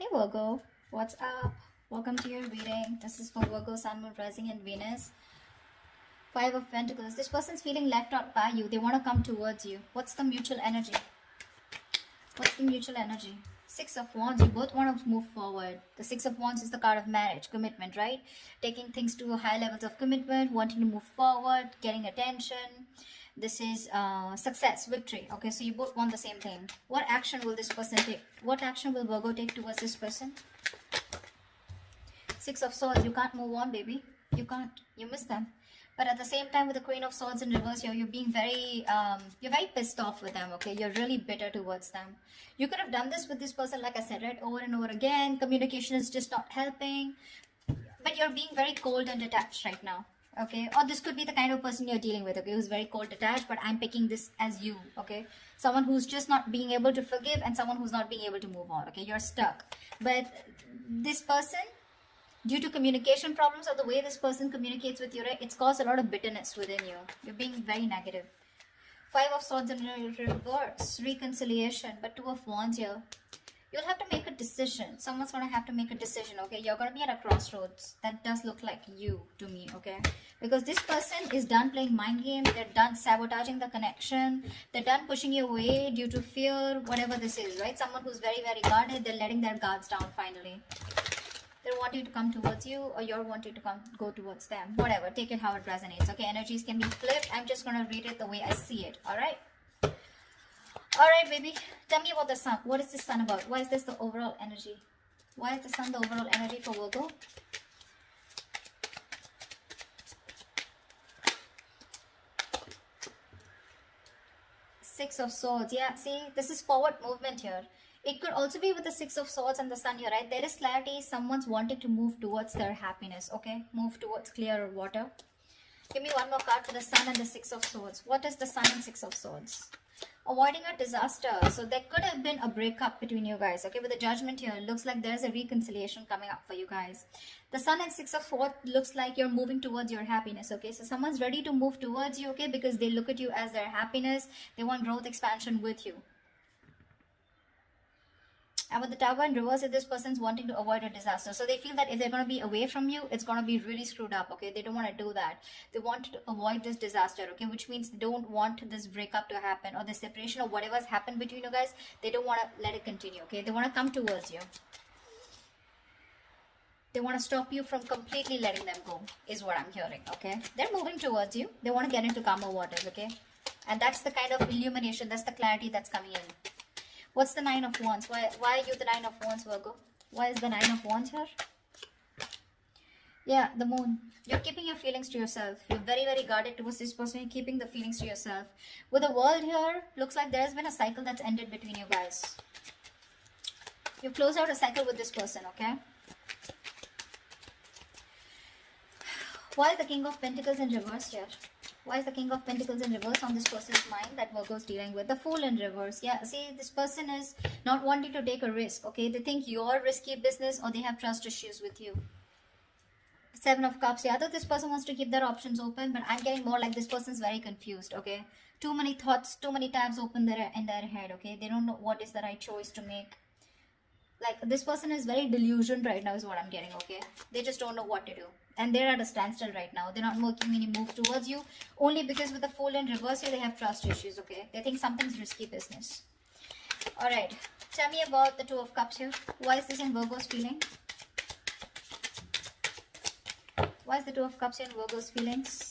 Hey Virgo, what's up? Welcome to your reading. This is for Virgo, Sun, Moon, Rising and Venus. 5 of Pentacles. This person's feeling left out by you. They want to come towards you. What's the mutual energy? What's the mutual energy? 6 of Wands. You both want to move forward. The 6 of Wands is the card of marriage, commitment, right? Taking things to high levels of commitment, wanting to move forward, getting attention. This is success, victory. Okay, so you both want the same thing. What action will this person take? What action will Virgo take towards this person? 6 of Swords. You can't move on, baby. You can't. You miss them. But at the same time, with the Queen of Swords in reverse, you're being very, you're very pissed off with them, okay? You're really bitter towards them. You could have done this with this person, like I said, right? Over and over again. Communication is just not helping. But you're being very cold and detached right now, okay? Or this could be the kind of person you're dealing with, okay? Who's very cold, detached, but I'm picking this as you, okay? Someone who's just not being able to forgive and someone who's not being able to move on, okay? You're stuck. But this person, due to communication problems or the way this person communicates with you, right, it's caused a lot of bitterness within you. You're being very negative. 5 of Swords in reverse, reconciliation, but 2 of Wands here. You'll have to make a decision. Someone's going to have to make a decision, okay? You're going to be at a crossroads. That does look like you to me, okay? Because this person is done playing mind games. They're done sabotaging the connection. They're done pushing you away due to fear, whatever this is, right? Someone who's very, very guarded. They're letting their guards down finally. They want you to come towards you, or you're wanting to go towards them. Whatever, take it how it resonates. Okay, energies can be flipped. I'm just gonna read it the way I see it. All right. All right, baby. Tell me about the Sun. What is the Sun about? Why is this the overall energy? Why is the Sun the overall energy for Virgo? Six of Swords. Yeah. See, this is forward movement here. It could also be with the 6 of Swords and the Sun here, right? There is clarity. Someone's wanting to move towards their happiness, okay? Move towards clearer water. Give me one more card for the Sun and the 6 of Swords. What is the Sun and 6 of Swords? Avoiding a disaster. So there could have been a breakup between you guys, okay? With the Judgment here, it looks like there's a reconciliation coming up for you guys. The Sun and 6 of Swords looks like you're moving towards your happiness, okay? So someone's ready to move towards you, okay? Because they look at you as their happiness. They want growth, expansion with you. And with the Tower in reverse, if this person's wanting to avoid a disaster. So they feel that if they're going to be away from you, it's going to be really screwed up, okay? They don't want to do that. They want to avoid this disaster, okay? Which means they don't want this breakup to happen or the separation or whatever's happened between you guys. They don't want to let it continue, okay? They want to come towards you. They want to stop you from completely letting them go is what I'm hearing, okay? They're moving towards you. They want to get into calmer waters, okay? And that's the kind of illumination, that's the clarity that's coming in. What's the 9 of Wands? Why are you the 9 of Wands, Virgo? Why is the 9 of Wands here? Yeah, the Moon. You're keeping your feelings to yourself. You're very, very guarded towards this person. You're keeping the feelings to yourself. With the World here, looks like there's been a cycle that's ended between you guys. You close out a cycle with this person, okay? Why is the King of Pentacles in reverse here? Why is the King of Pentacles in reverse on this person's mind that Virgo's dealing with? The Fool in reverse. Yeah, see, this person is not wanting to take a risk, okay? They think you're risky business or they have trust issues with you. 7 of Cups. Yeah, though this person wants to keep their options open, but I'm getting more like this person's very confused, okay? Too many thoughts, too many tabs open in their head, okay? They don't know what is the right choice to make. Like, this person is very delusioned right now is what I'm getting, okay? They just don't know what to do. And they're at a standstill right now. They're not making any move towards you. Only because with the Fool in reverse here, they have trust issues, okay? They think something's risky business. Alright. Tell me about the Two of Cups here. Why is this in Virgo's feeling? Why is the Two of Cups here in Virgo's feelings?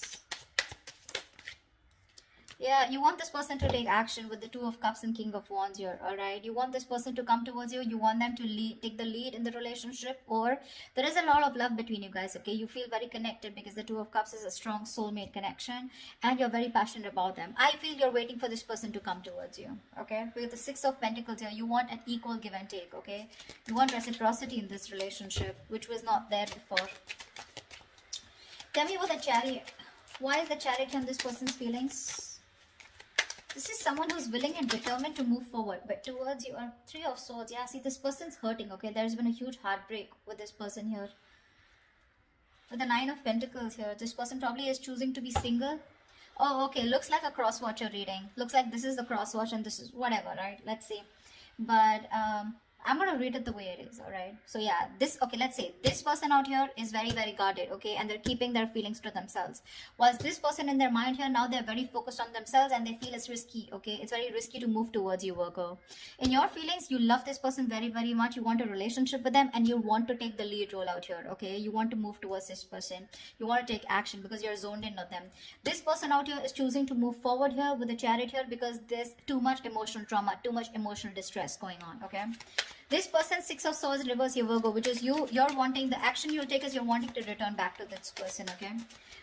Yeah, you want this person to take action with the Two of Cups and King of Wands here, alright? You want this person to come towards you. You want them to take the lead in the relationship, or there is a lot of love between you guys, okay? You feel very connected because the Two of Cups is a strong soulmate connection and you're very passionate about them. I feel you're waiting for this person to come towards you, okay? With the Six of Pentacles here, you want an equal give and take, okay? You want reciprocity in this relationship, which was not there before. Tell me about the Chariot. Why is the Chariot on this person's feelings? This is someone who's willing and determined to move forward, but towards you are Three of Swords. Yeah, see, this person's hurting, okay? There's been a huge heartbreak with this person here. With the Nine of Pentacles here, this person probably is choosing to be single. Oh, okay, looks like a crosswatch you're reading. Looks like this is the crosswatch and this is whatever, right? Let's see. But I'm going to read it the way it is, all right? So yeah, this, okay, let's say this person out here is very, very guarded, okay? And they're keeping their feelings to themselves. Whilst this person in their mind here, now they're very focused on themselves and they feel it's risky, okay? It's very risky to move towards you, Virgo. In your feelings, you love this person very, very much. You want a relationship with them and you want to take the lead role out here, okay? You want to move towards this person. You want to take action because you're zoned in on them. This person out here is choosing to move forward here with the Chariot here because there's too much emotional trauma, too much emotional distress going on, okay? This person, Six of Swords reverse here, Virgo, which is you're wanting, the action you'll take is you're wanting to return back to this person, okay?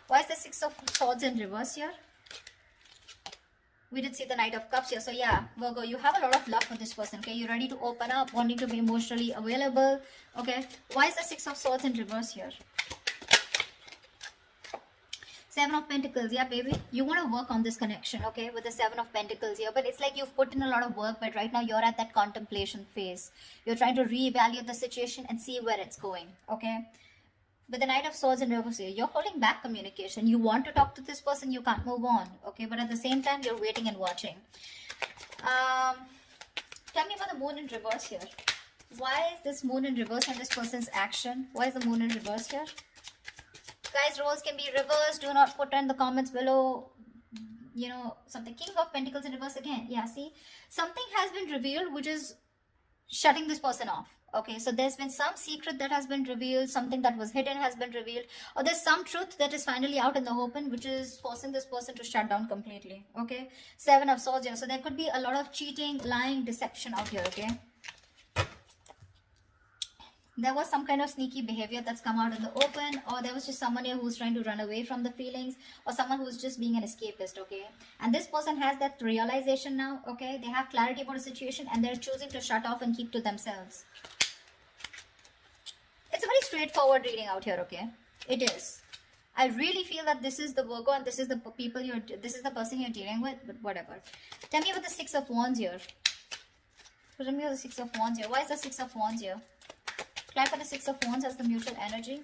Why is the Six of Swords in reverse here? We did see the Knight of Cups here. So yeah, Virgo, you have a lot of love for this person, okay? You're ready to open up, wanting to be emotionally available, okay? Why is the Six of Swords in reverse here? Seven of Pentacles, yeah, baby. You want to work on this connection, okay, with the Seven of Pentacles here. But it's like you've put in a lot of work, but right now you're at that contemplation phase. You're trying to reevaluate the situation and see where it's going, okay? With the Knight of Swords in reverse here, you're holding back communication. You want to talk to this person, you can't move on, okay? But at the same time, you're waiting and watching. Tell me about the Moon in reverse here. Why is this Moon in reverse and this person's action? Why is the Moon in reverse here? Guys, roles can be reversed. Do not put in the comments below, you know, something. King of Pentacles in reverse again. Yeah, see, something has been revealed which is shutting this person off. Okay, so there's been some secret that has been revealed, something that was hidden has been revealed, or there's some truth that is finally out in the open, which is forcing this person to shut down completely. Okay, Seven of Swords here. So there could be a lot of cheating, lying, deception out here, okay? There was some kind of sneaky behavior that's come out in the open, or there was just someone here who's trying to run away from the feelings, or someone who's just being an escapist, okay? And this person has that realization now, okay? They have clarity about the situation and they're choosing to shut off and keep to themselves. It's a very straightforward reading out here, okay? It is. I really feel that this is the Virgo and this is the people this is the person you're dealing with, but whatever. Tell me about the Six of Wands here. Tell me about the Six of Wands here. Why is the Six of Wands here? Clap for the Six of Wands as the mutual energy.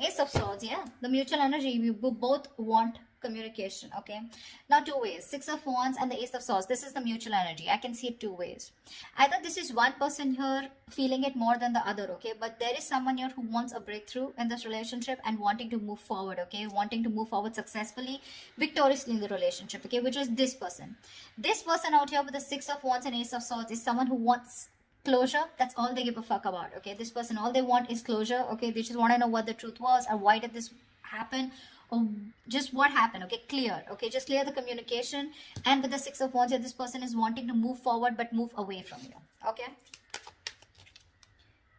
Ace of Swords, yeah. The mutual energy, we both want communication, okay? Now two ways, Six of Wands and the Ace of Swords. This is the mutual energy. I can see it two ways. Either this is one person here feeling it more than the other, okay? But there is someone here who wants a breakthrough in this relationship and wanting to move forward, okay? Wanting to move forward successfully, victoriously in the relationship, okay? Which is this person. This person out here with the Six of Wands and Ace of Swords is someone who wants closure. That's all they give a fuck about, okay? This person, all they want is closure, okay? They just want to know what the truth was or why did this happen or just what happened, okay? Clear, okay? Just clear the communication. And with the Six of Wands here, this person is wanting to move forward but move away from you, okay?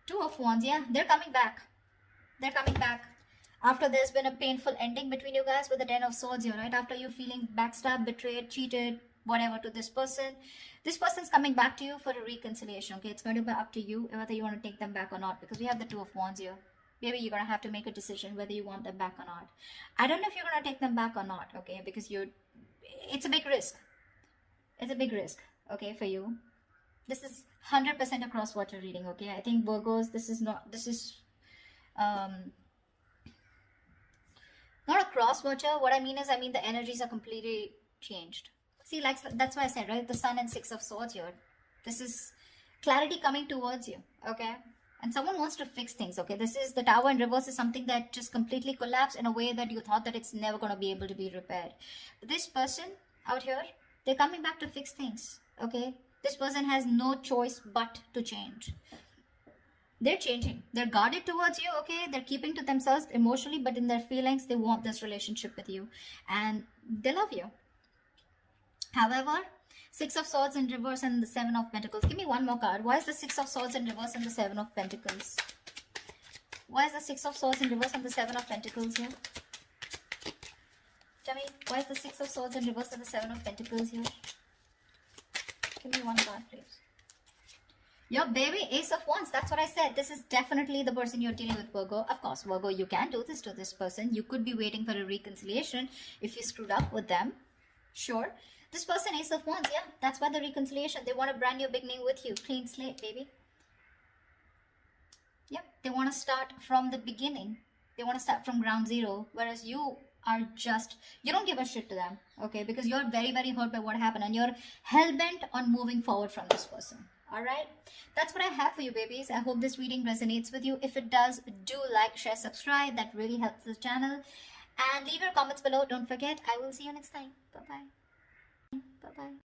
Two of Wands, yeah, they're coming back. They're coming back after there's been a painful ending between you guys with the Ten of Swords here, right? After you feeling backstabbed, betrayed, cheated, whatever to this person. This person's coming back to you for a reconciliation, okay? It's going to be up to you whether you want to take them back or not, because we have the Two of Wands here. Maybe you're going to have to make a decision whether you want them back or not. I don't know if you're going to take them back or not, okay? Because it's a big risk. It's a big risk, okay, for you. This is 100% a cross-water reading, okay? I think Virgos, this is not a cross-water. What I mean is, the energies are completely changed. See, like, that's why I said, right, the Sun and Six of Swords here. This is clarity coming towards you, okay? And someone wants to fix things, okay? This is the Tower in reverse is something that just completely collapsed in a way that you thought that it's never going to be able to be repaired. This person out here, they're coming back to fix things, okay? This person has no choice but to change. They're changing. They're guarded towards you, okay? They're keeping to themselves emotionally, but in their feelings, they want this relationship with you. And they love you. However, Six of Swords in reverse and the Seven of Pentacles. Give me one more card. Why is the Six of Swords in reverse and the Seven of Pentacles? Why is the Six of Swords in reverse and the Seven of Pentacles here? Tell me, why is the Six of Swords in reverse and the Seven of Pentacles here? Give me one card, please. Your baby Ace of Wands, that's what I said. This is definitely the person you're dealing with, Virgo. Of course, Virgo, you can do this to this person. You could be waiting for a reconciliation if you screwed up with them. Sure. This person, Ace of Wands, yeah, that's why the reconciliation. They want a brand new beginning with you. Clean slate, baby. Yep, they want to start from the beginning. They want to start from ground zero, whereas you are just, you don't give a shit to them, okay? Because you're very, very hurt by what happened and you're hell-bent on moving forward from this person, all right? That's what I have for you, babies. I hope this reading resonates with you. If it does, do like, share, subscribe. That really helps the channel. And leave your comments below. Don't forget, I will see you next time. Bye-bye. Bye-bye.